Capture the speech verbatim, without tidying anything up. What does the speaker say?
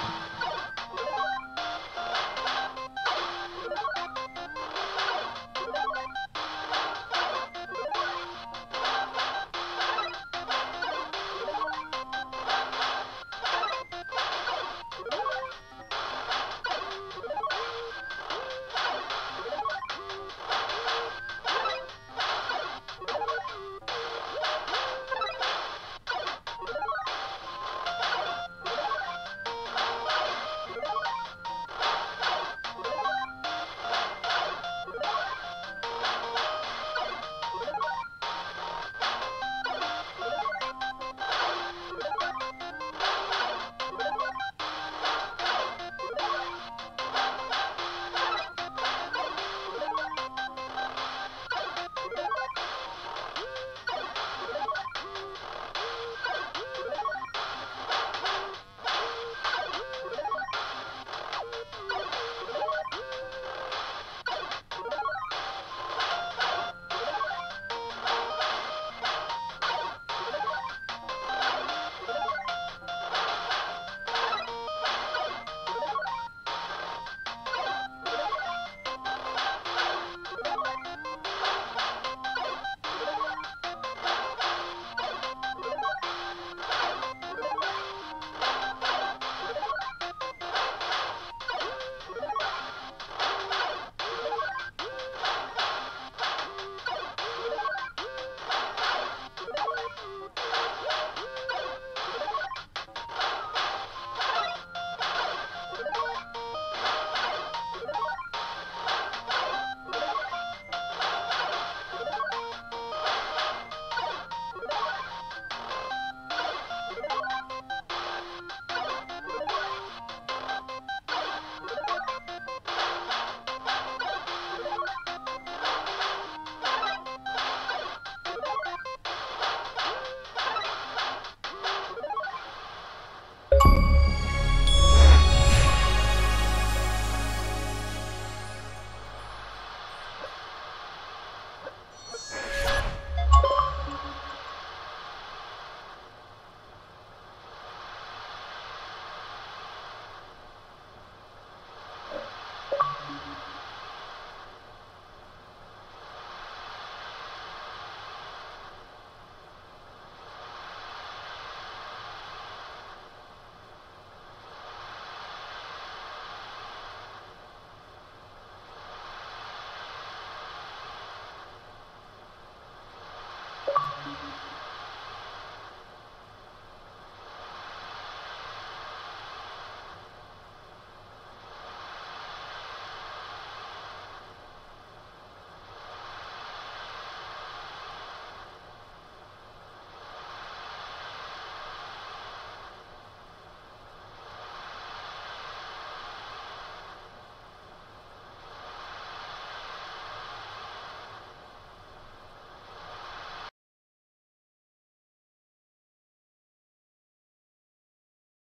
You